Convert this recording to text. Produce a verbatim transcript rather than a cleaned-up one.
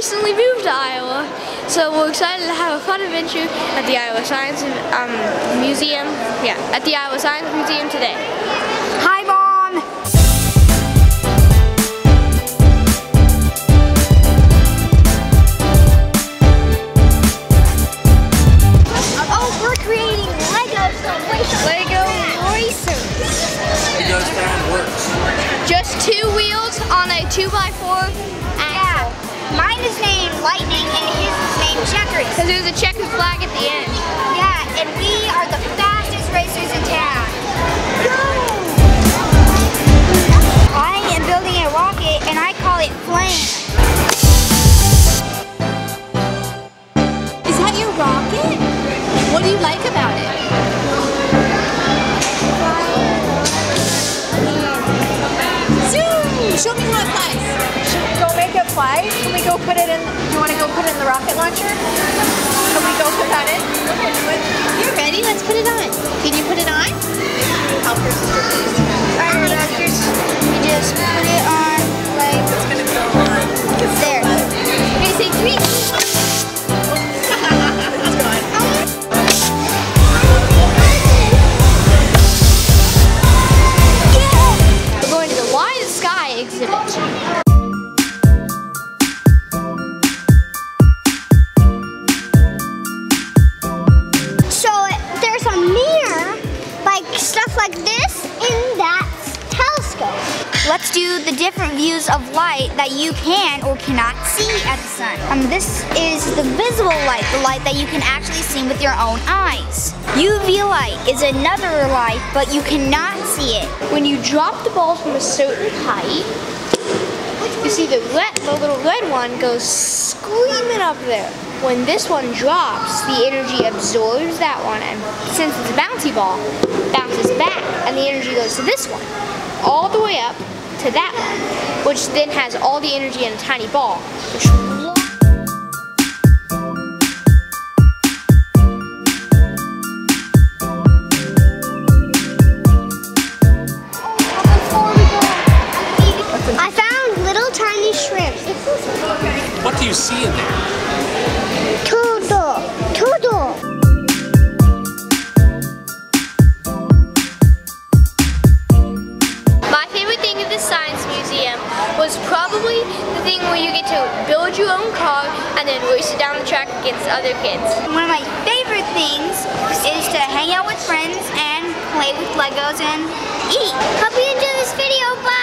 recently moved to Iowa, so we're excited to have a fun adventure at the Iowa Science um, Museum. Yeah, at the Iowa Science Museum today. Hi, Mom. Oh, we're creating Lego racers. Lego racers. Lego sound works. Just two wheels on a two by four. Mine is named Lightning and his is named Checkers. Because there's a checkered flag at the end. Yeah, and we are the fastest racers in town. Woo! I am building a rocket and I call it Flame. Is that your rocket? What do you like about it? Zoom! Show me how it flies. Go make it fly? Can we go put it in? Do you want to go put it in the rocket launcher? Can we go put that in? Okay, you're ready. Let's put it on. Can you put it on? Help her sister, please. All right, doctors. You just put it on like there. Okay, say three. Let's do the different views of light that you can or cannot see at the sun. Um, this is the visible light, the light that you can actually see with your own eyes. U V light is another light, but you cannot see it. When you drop the ball from a certain height, you see the, red, the little red one goes screaming up there. When this one drops, the energy absorbs that one, and since it's a bouncy ball, it bounces back, and the energy goes to this one, all the way up to that one, which then has all the energy in a tiny ball. Which I found little tiny shrimps. What do you see in there? Turtle. Turtle. Was probably the thing where you get to build your own car and then race it down the track against other kids. One of my favorite things is to hang out with friends and play with Legos and eat. Hope you enjoy this video. Bye!